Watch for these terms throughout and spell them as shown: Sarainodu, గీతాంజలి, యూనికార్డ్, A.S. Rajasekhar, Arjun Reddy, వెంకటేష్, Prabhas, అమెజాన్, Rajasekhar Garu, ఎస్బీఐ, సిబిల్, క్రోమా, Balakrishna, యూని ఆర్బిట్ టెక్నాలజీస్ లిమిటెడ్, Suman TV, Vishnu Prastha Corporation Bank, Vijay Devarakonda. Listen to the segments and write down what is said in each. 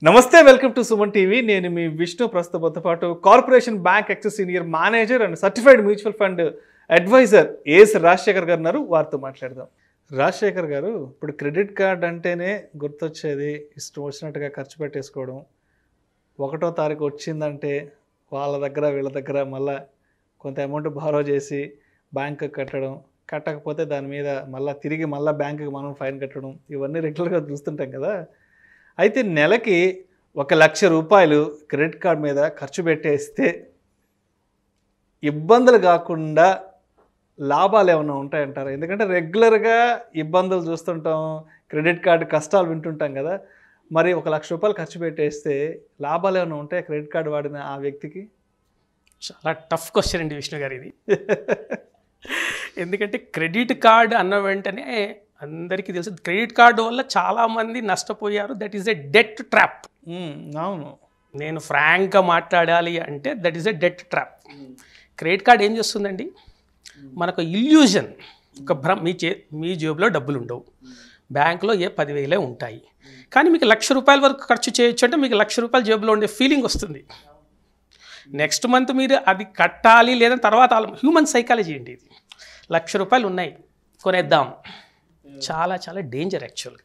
Namaste, welcome to Suman TV. I am Vishnu Prastha Corporation Bank Access Senior Manager and Certified Mutual Fund Advisor A.S. Rajasekhar Garu. Rajasekhar Garu, if you credit card, you can use it for $100. అయితే నెలకి 1,00,000 రూపాయలు credit card మీద ఖర్చు పెట్టేస్తే ఇబ్బందులు కాకుండా లాభాలు ఏమైనా ఉంటాయంటారా? ఎందుకంటే రెగ్యులర్గా ఇబ్బందులు చూస్తుంటాం, క్రెడిట్ కార్డ్ కష్టాలు వింటుంటాం కదా. మరి 1,00,000 రూపాయలు ఖర్చు పెట్టేస్తే లాభాలు ఏమైనా ఉంటాయా క్రెడిట్ కార్డ్ వాడిన ఆ వ్యక్తికి? చాలా టఫ్ క్వశ్చన్ అండి విష్ణు గారు ఇది. ఎందుకంటే క్రెడిట్ కార్డ్ అన్న వెంటనే అందరికీ తెలుసు క్రెడిట్ కార్డు వల్ల చాలామంది నష్టపోయారు. That is a debt trap. అవును, నేను ఫ్రాంక్గా మాట్లాడాలి అంటే that is a debt trap. Credit card ఏం చేస్తుందండి, మనకు ఇల్యూజన్, ఒక భ్రమ. మీ జేబులో డబ్బులు ఉండవు, బ్యాంకులో 10,000 ఉంటాయి, కానీ మీకు ₹1,00,000 వరకు ఖర్చు చేయొచ్చు. అంటే మీకు ₹1,00,000 జేబులో ఉండే ఫీలింగ్ వస్తుంది. నెక్స్ట్ మంత్ మీరు అది కట్టాలి లేదా తర్వాత. హ్యూమన్ సైకాలజీ ఏంటి ఇది, ₹1,00,000 ఉన్నాయి కొనేద్దాం, చాలా చాలా డేంజర్ యాక్చువల్గా.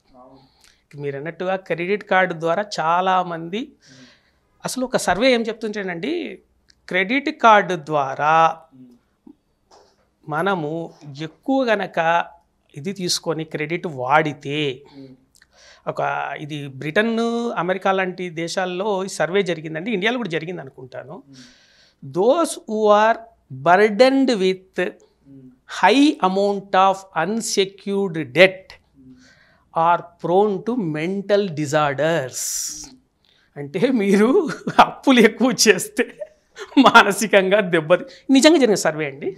మీరు అన్నట్టుగా క్రెడిట్ కార్డు ద్వారా చాలామంది, అసలు ఒక సర్వే ఏం చెప్తుంటేనండి, క్రెడిట్ కార్డు ద్వారా మనము ఎక్కువ గనక ఇది తీసుకొని క్రెడిట్ వాడితే, ఒక ఇది బ్రిటన్, అమెరికా లాంటి దేశాల్లో ఈ సర్వే జరిగిందండి, ఇండియాలో కూడా జరిగింది అనుకుంటాను. Those who are burdened with high amount of unsecured debt are prone to mental disorders. అంటే మీరు అప్పులు ఎక్కువ చేస్తే మానసికంగా దెబ్బతి. నిజంగా జరిగిన సర్వే అండి.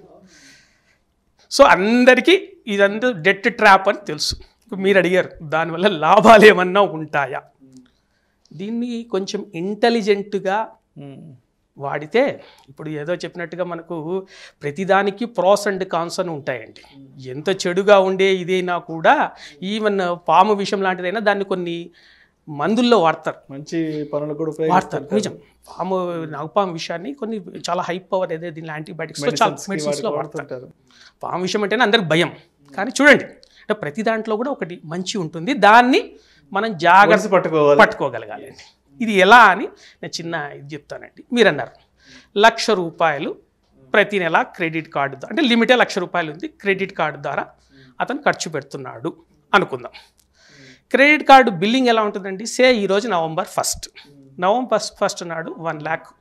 సో అందరికీ ఇదంతా డెట్ ట్రాప్ అని తెలుసు. మీరు అడిగారు దానివల్ల లాభాలు ఏమన్నా ఉంటాయా, దీన్ని కొంచెం ఇంటెలిజెంట్గా వాడితే. ఇప్పుడు ఏదో చెప్పినట్టుగా మనకు ప్రతిదానికి ప్రాస్ అండ్ కాన్స్ అని ఉంటాయండి. ఎంత చెడుగా ఉండే ఇదైనా కూడా, ఈవెన్ పాము విషయం లాంటిదైనా దాన్ని కొన్ని మందుల్లో వాడతారు, మంచి పనులు కూడా వాడతారు. నిజం, పాము, నాగుపాము విషయాన్ని కొన్ని చాలా హై పవర్ ఏదో దీని యాంటీబయాటిక్స్లో, చాలా మెడిసిన్స్లో వాడుతుంటారు. పాము విషయం అంటేనే అందరికి భయం, కానీ చూడండి అంటే ప్రతి దాంట్లో కూడా ఒకటి మంచి ఉంటుంది, దాన్ని మనం జాగ్రత్త పట్టుకోగలగాలి. ఇది ఎలా అని నేను చిన్న ఇది చెప్తానండి. మీరు అన్నారు ₹1,00,000 ప్రతి నెల క్రెడిట్ కార్డు ద్వారా, అంటే లిమిటే ₹1,00,000 ఉంది, క్రెడిట్ కార్డు ద్వారా అతను ఖర్చు పెడుతున్నాడు అనుకుందాం. క్రెడిట్ కార్డు బిల్లింగ్ ఎలా ఉంటుందండి? సే ఈరోజు November 1st, November 1st నాడు 1,00,000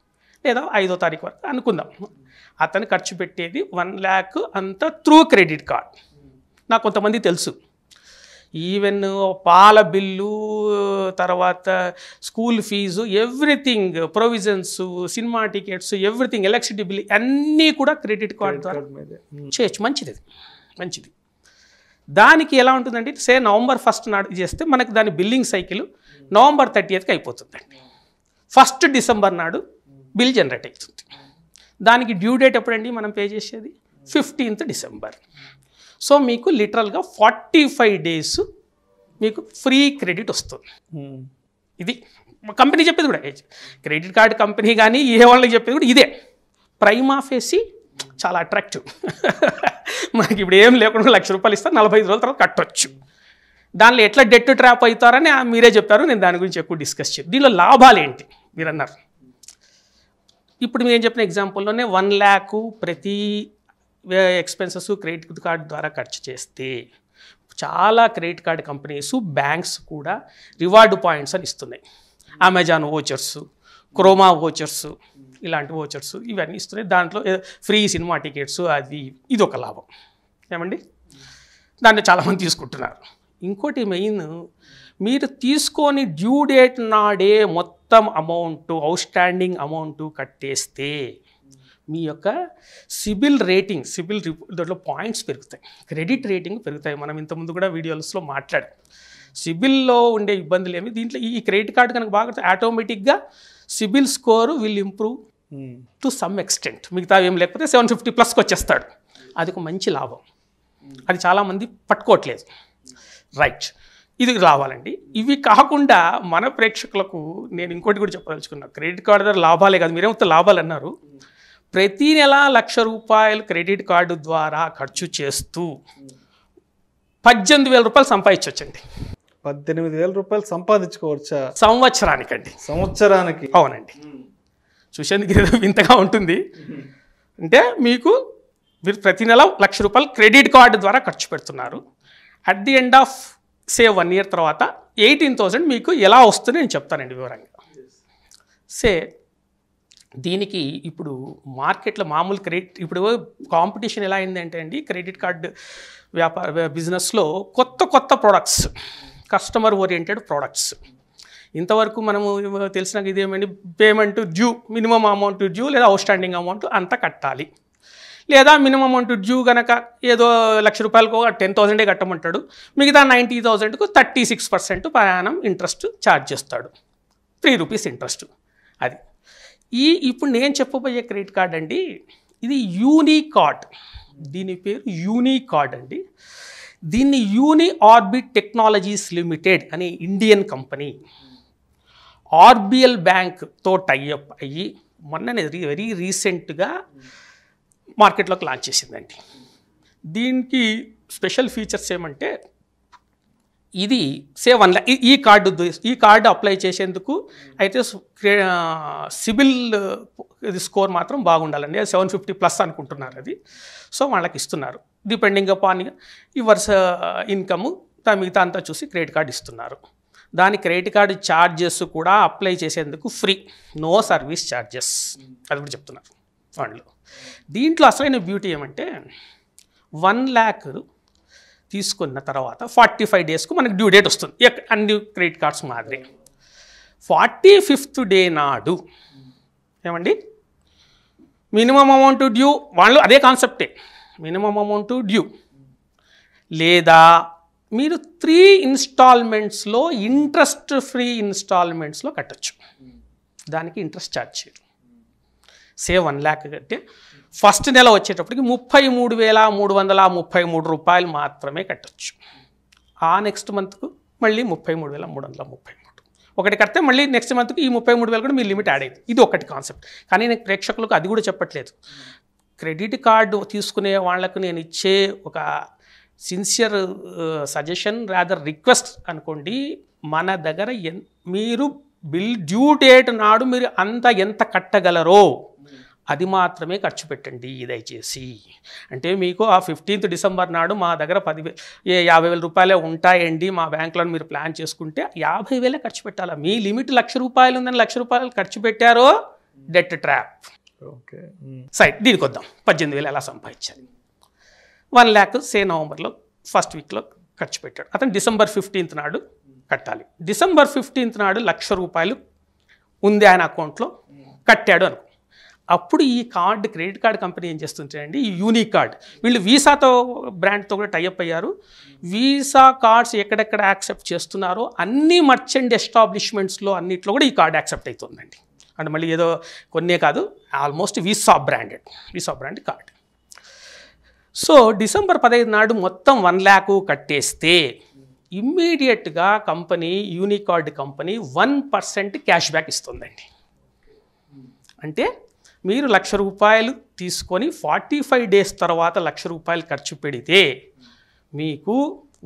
లేదా 5వ తారీఖు వరకు అనుకుందాం. అతను ఖర్చు పెట్టేది 1,00,000 అంతా త్రూ క్రెడిట్ కార్డ్. నాకు కొంతమంది తెలుసు, ఈవెన్ పాల బిల్లు, తర్వాత school fees, everything, provisions, cinema tickets, everything, electricity bill అన్నీ కూడా క్రెడిట్ కార్డు ద్వారా చేయొచ్చు. మంచిది, అది మంచిది. దానికి ఎలా ఉంటుందంటే, సే November 1st నాడు చేస్తే మనకు దాని బిల్లింగ్ సైకిల్ November 30th అయిపోతుందండి. 1st December నాడు బిల్ జనరేట్ అవుతుంది. దానికి డ్యూ డేట్ ఎప్పుడండి మనం పే చేసేది? 15th December. సో మీకు లిటరల్గా 45 days మీకు ఫ్రీ క్రెడిట్ వస్తుంది. ఇది కంపెనీ చెప్పేది కూడా, క్రెడిట్ కార్డ్ కంపెనీ కానీ ఏ వాళ్ళకి చెప్పేది కూడా ఇదే. ప్రైమా ఫేసి చాలా అట్రాక్టివ్. మనకి ఇప్పుడు ఏం లేకుండా ₹1,00,000 ఇస్తారు, 45 రోజుల తర్వాత కట్టొచ్చు. దానిలో ఎట్లా డెట్ ట్రాప్ అవుతారని మీరే చెప్పారు, నేను దాని గురించి ఎక్కువ డిస్కస్ చేయను. దీనిలో లాభాలు ఏంటి మీరు అన్నారు. ఇప్పుడు మీరు ఏం చెప్పిన ఎగ్జాంపుల్లోనే 1,00,000 ప్రతి ఎక్స్పెన్సెస్ క్రెడిట్ కార్డు ద్వారా ఖర్చు చేస్తే, చాలా క్రెడిట్ కార్డు కంపెనీస్, బ్యాంక్స్ కూడా రివార్డ్ పాయింట్స్ అని ఇస్తున్నాయి. అమెజాన్ ఓచర్స్, క్రోమా ఓచర్స్, ఇలాంటి ఓచర్స్ ఇవన్నీ ఇస్తున్నాయి. దాంట్లో ఫ్రీ సినిమా టికెట్స్, అది ఇది ఒక లాభం ఏమండి, దాన్ని చాలామంది తీసుకుంటున్నారు. ఇంకోటి మెయిన్, మీరు తీసుకొని డ్యూ డేట్ నాడే మొత్తం అమౌంట్, అవుట్స్టాండింగ్ అమౌంట్ కట్టేస్తే మీ యొక్క సిబిల్ రేటింగ్, సిబిల్ దాంట్లో పాయింట్స్ పెరుగుతాయి, క్రెడిట్ రేటింగ్ పెరుగుతాయి. మనం ఇంతకుముందు కూడా వీడియోస్లో మాట్లాడాం, సిబిల్లో ఉండే ఇబ్బందులు ఏమి. దీంట్లో ఈ క్రెడిట్ కార్డు కనుక బాగా, ఆటోమేటిక్గా సిబిల్ score will improve to some extent. మిగతా ఏం లేకపోతే 750+ వచ్చేస్తాడు. అది ఒక మంచి లాభం, అది చాలామంది పట్టుకోవట్లేదు. రైట్, ఇది లాభాలండి. ఇవి కాకుండా మన ప్రేక్షకులకు నేను ఇంకోటి కూడా చెప్పదలుచుకున్నా, క్రెడిట్ కార్డు ద్వారా లాభాలే కాదు, మీరేమో లాభాలు అన్నారు. ప్రతీ నెల 1,00,000 రూపాయలు క్రెడిట్ కార్డు ద్వారా ఖర్చు చేస్తూ 18,000 రూపాయలు సంపాదించవచ్చండి. 18,000 రూపాయలు సంపాదించుకోవచ్చా సంవత్సరానికండి? సంవత్సరానికి, అవునండి. చూసేందుకు ఏదో వింతగా ఉంటుంది. అంటే మీరు ప్రతి నెల 1,00,000 రూపాయలు క్రెడిట్ కార్డు ద్వారా ఖర్చు పెడుతున్నారు. At the end of say 1 year తర్వాత 18,000 మీకు ఎలా వస్తుంది నేను చెప్తానండి వివరంగా. సే దీనికి ఇప్పుడు మార్కెట్లో మామూలు క్రెడిట్, ఇప్పుడు కాంపిటీషన్ ఎలా అయిందంటే అండి, క్రెడిట్ కార్డు బిజినెస్లో కొత్త కొత్త ప్రోడక్ట్స్, కస్టమర్ ఓరియంటెడ్ ప్రోడక్ట్స్. ఇంతవరకు మనము తెలిసినాక ఇదేమండి, payment due, minimum amount due లేదా అవుట్ స్టాండింగ్ అమౌంట్ అంతా కట్టాలి, లేదా మినిమం అమౌంట్ డ్యూ కనుక ఏదో 1,00,000 రూపాయలకు 10,000 కట్టమంటాడు, మిగతా 90,000కు 36% ప్రయాణం ఇంట్రెస్ట్ ఛార్జ్ చేస్తాడు, 3 rupees ఇంట్రెస్ట్. అది ఇప్పుడు నేను చెప్పబోయే క్రెడిట్ కార్డ్ అండి, ఇది యూనికార్డ్, దీని పేరు యూనికార్డ్ అండి. దీన్ని యూని ఆర్బిట్ టెక్నాలజీస్ లిమిటెడ్ అనే ఇండియన్ కంపెనీ ఆర్బిఎల్ బ్యాంక్తో టైఅప్ అయ్యి మొన్ననే వెరీ రీసెంట్గా మార్కెట్లోకి లాంచ్ చేసిందండి. దీనికి స్పెషల్ ఫీచర్స్ ఏమంటే, ఇది ఈ కార్డు అప్లై చేసేందుకు అయితే సిబిల్ స్కోర్ మాత్రం బాగుండాలండి. అది 750+ అనుకుంటున్నారు. అది సో వాళ్ళకి ఇస్తున్నారు, డిపెండింగ్ అపాన్ ఈ వరుస ఇన్కమ్ మిగతా అంతా చూసి క్రెడిట్ కార్డు ఇస్తున్నారు. దాని క్రెడిట్ కార్డు ఛార్జెస్ కూడా అప్లై చేసేందుకు ఫ్రీ, నో సర్వీస్ ఛార్జెస్, అది కూడా చెప్తున్నారు ఫండ్లు. దీంట్లో అసలైన బ్యూటీ ఏమంటే, 1 lakh తీసుకున్న తర్వాత 45 daysకు మనకు డ్యూ డేట్ వస్తుంది, అన్ని క్రెడిట్ కార్డ్స్ మాదిరి. 45th day నాడు ఏమండి, మినిమం అమౌంట్ డ్యూ, వాళ్ళు అదే కాన్సెప్టే, మినిమం అమౌంట్ డ్యూ, లేదా మీరు 3 installments ఇంట్రెస్ట్ ఫ్రీ ఇన్స్టాల్మెంట్స్లో కట్టచ్చు, దానికి ఇంట్రెస్ట్ ఛార్జ్ చేయరు. సే 1 lakh కట్టే ఫస్ట్ నెల వచ్చేటప్పటికి 33,333 రూపాయలు మాత్రమే కట్టచ్చు. ఆ నెక్స్ట్ మంత్కు మళ్ళీ 33,333, ఒకటి కడితే మళ్ళీ నెక్స్ట్ మంత్కి ఈ 33,000 కూడా మీ లిమిట్ యాడ్ అయింది. ఇది ఒకటి కాన్సెప్ట్. కానీ నేను ప్రేక్షకులకు అది కూడా చెప్పట్లేదు, క్రెడిట్ కార్డు తీసుకునే వాళ్ళకు నేను ఇచ్చే ఒక సిన్సియర్ సజెషన్, రాదర్ రిక్వెస్ట్ అనుకోండి. మన దగ్గర మీరు బిల్ డ్యూ డేట్ నాడు మీరు ఎంత కట్టగలరో అది మాత్రమే ఖర్చు పెట్టండి దయచేసి. అంటే మీకు ఆ 15th December నాడు మా దగ్గర 50,000 రూపాయలే ఉంటాయండి మా బ్యాంకులో మీరు ప్లాన్ చేసుకుంటే 50,000 ఖర్చు పెట్టాలా. మీ లిమిట్ 1,00,000 ఉందని 1,00,000 ఖర్చు పెట్టారో డెట్ ట్రాప్. ఓకే సైట్, దీనికి వద్దాం. 18,000 ఎలా సంపాదించాలి? 1 lakh సే నవంబర్లో ఫస్ట్ వీక్లో ఖర్చు పెట్టాడు అతను, December 15th నాడు కట్టాలి. December 15th నాడు 1,00,000 రూపాయలు ఉంది ఆయన అకౌంట్లో, కట్టాడు అనుకో. అప్పుడు ఈ కార్డు, క్రెడిట్ కార్డ్ కంపెనీ ఏం చేస్తుంటారండి, ఈ యూనికార్డ్, వీళ్ళు వీసాతో బ్రాండ్తో కూడా టైఅప్ అయ్యారు. వీసా కార్డ్స్ ఎక్కడెక్కడ యాక్సెప్ట్ చేస్తున్నారో అన్ని మర్చెంట్ ఎస్టాబ్లిష్మెంట్స్లో అన్నిట్లో కూడా ఈ కార్డు యాక్సెప్ట్ అవుతుందండి. అంటే మళ్ళీ ఏదో కొన్నే కాదు, almost Visa branded card. So December 15 నాడు మొత్తం 1 lakh కట్టేస్తే ఇమ్మీడియట్గా company, యూనికార్డ్ company 1% cash back ఇస్తుందండి. అంటే మీరు 1,00,000 రూపాయలు తీసుకొని 45 days తర్వాత 1,00,000 రూపాయలు ఖర్చు పెడితే మీకు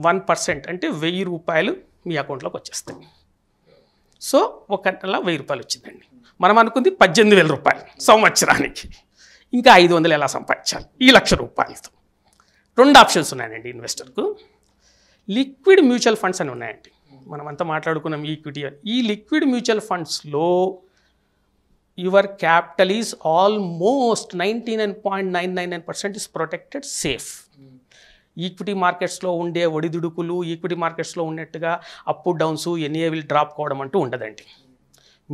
1% అంటే 1,000 రూపాయలు మీ అకౌంట్లోకి వచ్చేస్తాయి. సో ఒక 1,000 రూపాయలు వచ్చిందండి. మనం అనుకుంది 18,000 రూపాయలు సంవత్సరానికి. ఇంకా 500 ఎలా సంపాదించాలి ఈ 1,00,000 రూపాయలతో? 2 options ఉన్నాయండి ఇన్వెస్టర్కు. లిక్విడ్ మ్యూచువల్ ఫండ్స్ అని ఉన్నాయండి, మనమంతా మాట్లాడుకున్నాం ఈక్విటీ. ఈ లిక్విడ్ మ్యూచువల్ ఫండ్స్లో your capital is almost 99.999% is protected, safe. Equity మార్కెట్స్లో ఉండే ఒడిదుడుకులు, ఈక్విటీ మార్కెట్స్లో ఉన్నట్టుగా అప్ డౌన్స్, ఎన్ఏవిల్ డ్రాప్ కావడం అంటూ ఉండదండి.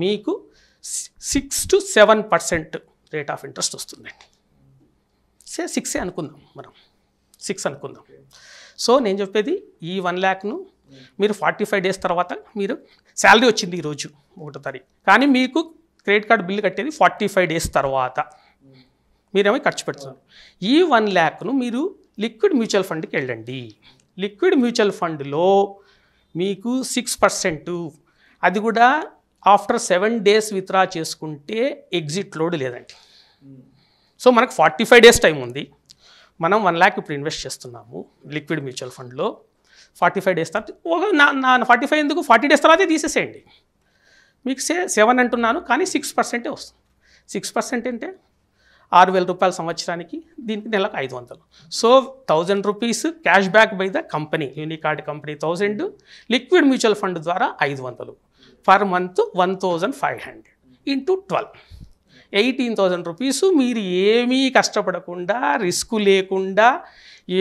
మీకు 6 to 7% రేట్ ఆఫ్ ఇంట్రెస్ట్ వస్తుందండి. సిక్సే అనుకుందాం, మనం 6 అనుకుందాం. సో నేను చెప్పేది ఈ 1 lakhను మీరు 45 days తర్వాత, మీరు శాలరీ వచ్చింది ఈరోజు 1వ తారీఖు, కానీ మీకు క్రెడిట్ కార్డు బిల్లు కట్టేది 45 days తర్వాత, మీరేమో ఖర్చు పెడుతున్నారు. ఈ 1 lakhను మీరు లిక్విడ్ మ్యూచువల్ ఫండ్కి వెళ్ళండి. లిక్విడ్ మ్యూచువల్ ఫండ్లో మీకు 6%. అది కూడా ఆఫ్టర్ 7 days విత్డ్రా చేసుకుంటే ఎగ్జిట్ లోడ్ లేదండి. సో మనకు 45 days టైం ఉంది. మనం 1 lakh ఇప్పుడు ఇన్వెస్ట్ చేస్తున్నాము లిక్విడ్ మ్యూచువల్ ఫండ్లో. 45 days తర్వాత ఒక 45 ఎందుకు 40 days తర్వాతే తీసేసేయండి. మీకు 7 అంటున్నాను కానీ 6% వస్తుంది. 6% అంటే 6,000 రూపాయలు సంవత్సరానికి, దీనికి నెలకు 500. So 1,000 rupees cash back by the company, యూనికార్డ్ company 1,000, liquid mutual fund ద్వారా 500 పర్ మంత్ 1,500 ఇంటూ 12 18,000 rupees. మీరు ఏమీ కష్టపడకుండా, రిస్క్ లేకుండా,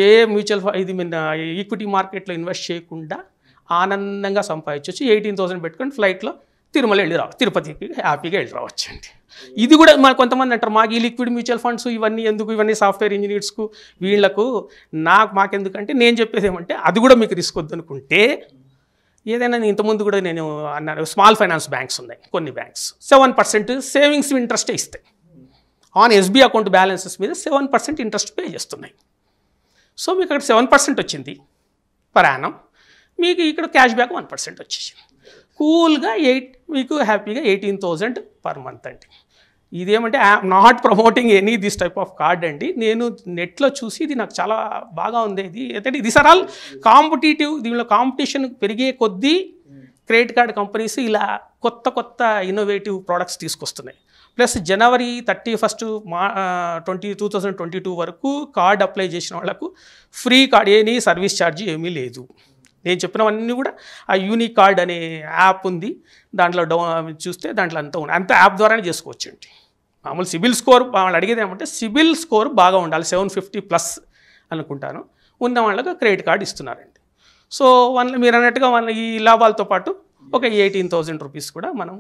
ఏ మ్యూచువల్ ఫండ్ ఇది మన ఈక్విటీ మార్కెట్లో ఇన్వెస్ట్ చేయకుండా ఆనందంగా సంపాదించవచ్చు. 18,000 పెట్టుకొని ఫ్లైట్లో తిరుమల వెళ్ళి రావచ్చు, తిరుపతికి హ్యాపీగా వెళ్ళి రావచ్చు అండి. ఇది కూడా మన కొంతమంది అంటారు మాకు ఈ లిక్విడ్ మ్యూచువల్ ఫండ్స్ ఇవన్నీ ఎందుకు, ఇవన్నీ సాఫ్ట్వేర్ ఇంజనీర్స్కు వీళ్ళకు, మాకెందుకంటే నేను చెప్పేది ఏమంటే అది కూడా మీకు రిస్క్ వద్దనుకుంటే ఏదైనా, ఇంతకుముందు కూడా నేను అన్నాను స్మాల్ ఫైనాన్స్ బ్యాంక్స్ ఉన్నాయి, కొన్ని బ్యాంక్స్ 7% సేవింగ్స్ ఇంట్రెస్టే ఇస్తాయి ఆన్ ఎస్బీఐ అకౌంట్ బ్యాలెన్సెస్ మీద 7% ఇంట్రెస్ట్ పే చేస్తున్నాయి. సో మీకు అక్కడ 7% వచ్చింది పరాణం, మీకు ఇక్కడ క్యాష్ బ్యాక్ 1% వచ్చేసింది. కూల్గా మీకు హ్యాపీగా 18,000 పర్ మంత్ అండి. ఇదేమంటే I'm not promoting any this type of card అండి. నేను నెట్లో చూసి ఇది నాకు చాలా బాగా ఉంది. ఇది అంటే దిస్ ఆర్ ఆల్ కాంపిటేటివ్, దీనిలో కాంపిటీషన్ పెరిగే కొద్దీ క్రెడిట్ కార్డ్ కంపెనీస్ ఇలా కొత్త ఇన్నోవేటివ్ ప్రోడక్ట్స్ తీసుకొస్తున్నాయి. ప్లస్ జనవరి 31 2022 వరకు కార్డ్ అప్లై చేసిన వాళ్ళకు ఫ్రీ కార్డ్, ఏమీ సర్వీస్ ఛార్జీ ఏమీ లేదు. నేను చెప్పినవన్నీ కూడా ఆ యూనికార్డ్ అనే యాప్ ఉంది, దాంట్లో చూస్తే దాంట్లో అంతా ఉంది, అంత యాప్ ద్వారానే చేసుకోవచ్చు అండి. మామూలు సిబిల్ స్కోర్ వాళ్ళు అడిగేది ఏమంటే సిబిల్ స్కోర్ బాగా ఉండాలి, 750+ అనుకుంటాను ఉన్న వాళ్ళకు క్రెడిట్ కార్డు ఇస్తున్నారండి. సో వాళ్ళ మీరు అన్నట్టుగా వాళ్ళ ఈ లాభాలతో పాటు ఒక 18,000 rupees కూడా మనం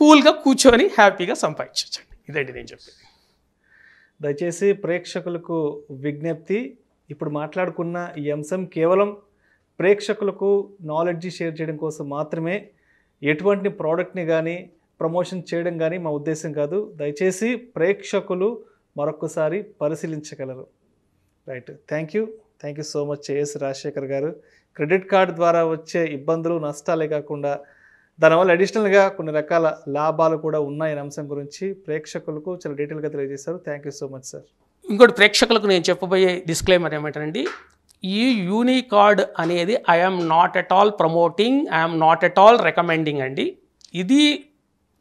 కూల్గా కూర్చొని హ్యాపీగా సంపాదించవచ్చండి. ఇదండి నేను చెప్పేది. దయచేసి ప్రేక్షకులకు విజ్ఞప్తి, ఇప్పుడు మాట్లాడుకున్న ఈ అంశం కేవలం ప్రేక్షకులకు నాలెడ్జ్ షేర్ చేయడం కోసం మాత్రమే, ఎటువంటి ప్రోడక్ట్ని కానీ ప్రమోషన్ చేయడం కానీ మా ఉద్దేశం కాదు. దయచేసి ప్రేక్షకులు మరొకసారి పరిశీలించగలరు. Right, thank you so much S Rajasekhar గారు. క్రెడిట్ కార్డు ద్వారా వచ్చే ఇబ్బందులు, నష్టాలే కాకుండా దానివల్ల అడిషనల్గా కొన్ని రకాల లాభాలు కూడా ఉన్నాయనే అంశం గురించి ప్రేక్షకులకు చాలా డీటెయిల్గా తెలియజేశారు. Thank you so much sir. ఇంకోటి ప్రేక్షకులకు నేను చెప్పబోయే డిస్క్లైమర్ ఏమంటారండి, ఈ యూనికార్డ్ అనేది I'm not at all promoting, I'm not at all recommending అండి. ఇది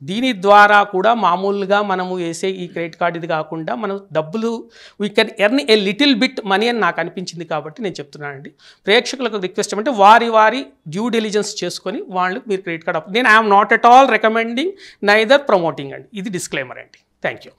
దీని ద్వారా కూడా మామూలుగా మనము వేసే ఈ క్రెడిట్ కార్డ్ ఇది కాకుండా మనం డబ్బులు we can earn a little bit money అని నాకు అనిపించింది కాబట్టి నేను చెప్తున్నానండి. ప్రేక్షకులకు రిక్వెస్ట్ ఏమంటే వారి డ్యూ డెలిజెన్స్ చేసుకొని వాళ్ళు మీరు క్రెడిట్ కార్డ్, నేను I'm not at all recommending neither promoting అండి. ఇది డిస్క్లైమర్ అండి. Thank you.